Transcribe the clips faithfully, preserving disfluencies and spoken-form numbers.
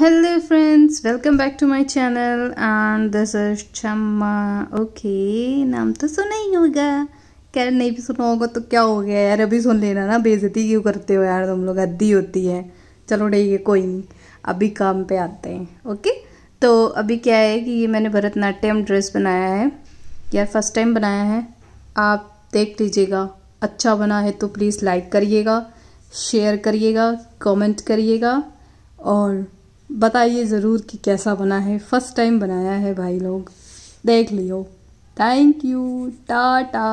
Hello friends, welcome back to my channel and this is Chamma. Okay, नाम तो सुना ही होगा. खैर नहीं भी सुना होगा तो क्या हो गया यार, अभी सुन लेना ना. बेइज्जती क्यों करते हो यार तुम लोग, हद्दी होती है. चलो ठीक है, कोई नहीं, अभी काम पे आते हैं. ओके, तो अभी क्या है कि ये मैंने भरतनाट्यम ड्रेस बनाया है यार, फर्स्ट टाइम बनाया है. आप देख लीजिएगा, अच्छा बना है तो प्लीज़ लाइक करिएगा, शेयर करिएगा, कमेंट करिएगा और बताइए ज़रूर कि कैसा बना है. फर्स्ट टाइम बनाया है भाई लोग, देख लियो. Thank you, tata.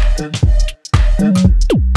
Dun, dun, dun.